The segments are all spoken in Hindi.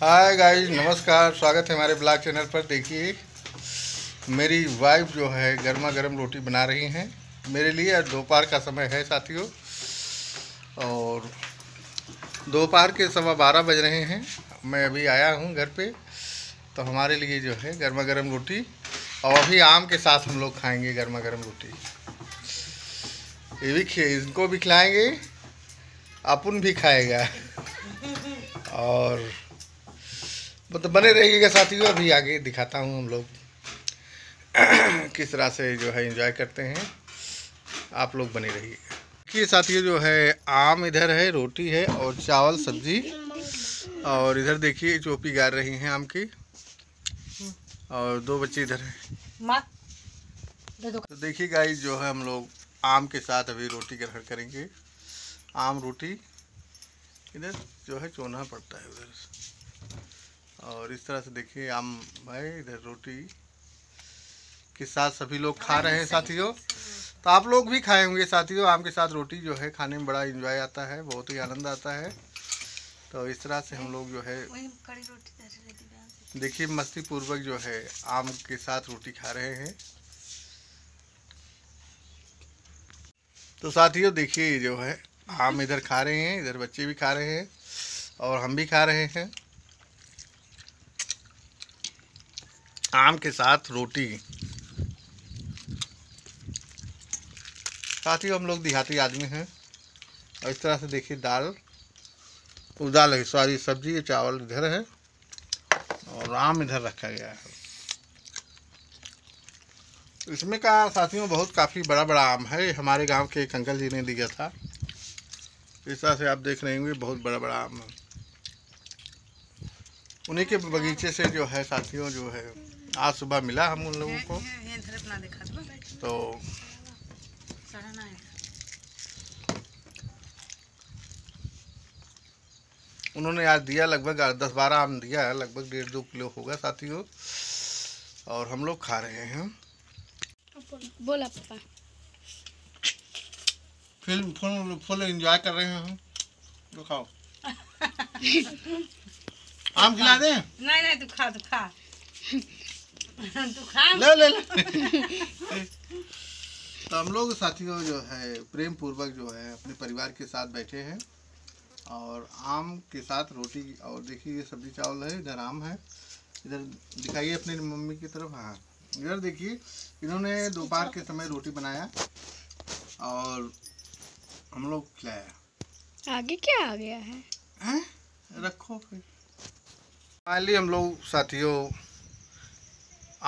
हाय गाइस नमस्कार, स्वागत है हमारे ब्लॉग चैनल पर। देखिए मेरी वाइफ जो है गर्मा गर्म रोटी बना रही हैं मेरे लिए। आज दोपहर का समय है साथियों, और दोपहर के 12:15 बज रहे हैं। मैं अभी आया हूं घर पे, तो हमारे लिए जो है गर्मा गर्म रोटी, और अभी आम के साथ हम लोग खाएंगे गर्मा गर्म रोटी। ये भी इनको भी खिलाएँगे, अपन भी खाएगा। और मतलब बने रहिएगा साथियों, अभी आगे दिखाता हूँ हम लोग किस तरह से जो है एंजॉय करते हैं। आप लोग बने रहिएगा। देखिए साथियों जो है आम इधर है, रोटी है और चावल सब्जी, और इधर देखिए चोपी गाड़ रही हैं आम की, और दो बच्चे इधर हैं। तो देखिए गाइस जो है हम लोग आम के साथ अभी रोटी ग्रहण करेंगे। आम रोटी इधर जो है चोना पड़ता है उधर, और इस तरह से देखिए आम भाई इधर रोटी के साथ सभी लोग खा रहे हैं साथियों। तो आप लोग भी खाए होंगे साथियों। आम के साथ रोटी जो है खाने में बड़ा एंजॉय आता है, बहुत ही आनंद आता है। तो इस तरह से हम लोग जो है देखिए मस्ती पूर्वक जो है आम के साथ रोटी खा रहे हैं। तो साथियों देखिए जो है आम इधर खा रहे हैं, इधर बच्चे भी खा रहे हैं और हम भी खा रहे हैं। आम के साथ रोटी साथियों, हम लोग देहाती आदमी हैं। और इस तरह से देखिए दाल है, सॉरी सब्जी, चावल इधर है और आम इधर रखा गया है। इसमें का साथियों बहुत काफ़ी बड़ा बड़ा आम है, हमारे गांव के एक अंकल जी ने दिया था। इस तरह से आप देख रहे होंगे बहुत बड़ा बड़ा आम है, उन्हीं के बगीचे से जो है साथियों जो है आज सुबह मिला हम उन लोगों को। तो उन्होंने आज दिया लगभग 10-12 आम दिया है, लगभग 1.5-2 किलो होगा साथियों, और हम लोग खा रहे हैं। बोला पापा फिल्म फुल एंजॉय कर रहे हैं हम। तो खाओ आम खिला दे। नहीं नहीं तू खा ले। तो हम लोग साथियों जो है प्रेम पूर्वक जो है अपने परिवार के साथ बैठे हैं, और आम के साथ रोटी, और देखिए ये सब्जी चावल है, इधर आम है, इधर दिखाइए अपनी मम्मी की तरफ। हाँ इधर देखिए इन्होंने दोपहर के समय रोटी बनाया और हम लोग खिलाया। आगे क्या आ गया है, है? रखो फिर। फाइनली हम लोग साथियों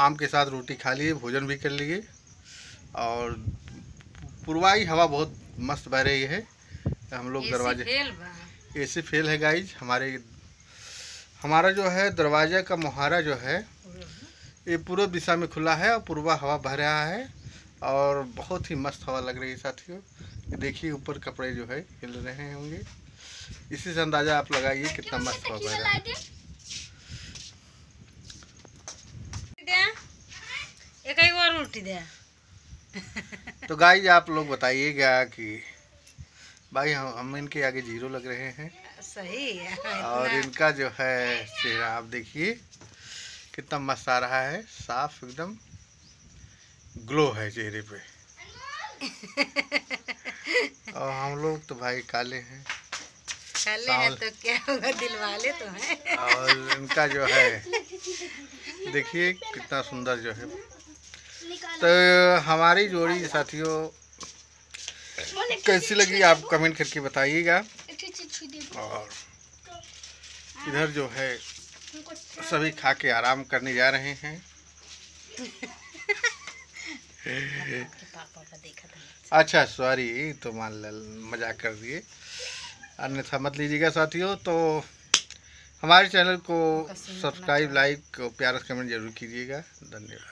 आम के साथ रोटी खा लिए, भोजन भी कर लिए, और पुरवाई हवा बहुत मस्त बह रही है। हम लोग दरवाजे एसी फेल है गाइज। हमारा जो है दरवाजा का मोहरा जो है ये पूर्व दिशा में खुला है, और पूर्वा हवा बह रहा है और बहुत ही मस्त हवा लग रही है साथियों। देखिए ऊपर कपड़े जो है हिल रहे होंगे, इसी से अंदाज़ा आप लगाइए कितना मस्त हवा बह रहा है। तो गाइज आप लोग बताइएगा कि भाई हम इनके आगे जीरो लग रहे हैं, सही है। और इनका जो है चेहरा आप देखिए कितना मस्त आ रहा है, साफ एकदम ग्लो है चेहरे पे। और हम लोग तो भाई काले हैं तो क्या होगा, दिल वाले तो हैं। और इनका जो है देखिए कितना सुंदर जो है। तो हमारी जोड़ी साथियों कैसी लगी आप कमेंट करके बताइएगा। और इधर जो है सभी खा के आराम करने जा रहे हैं। अच्छा सॉरी, तो मान मजाक कर दिए, अन्यथा मत लीजिएगा साथियों। तो हमारे चैनल को सब्सक्राइब, लाइक, प्यारा कमेंट जरूर कीजिएगा। धन्यवाद।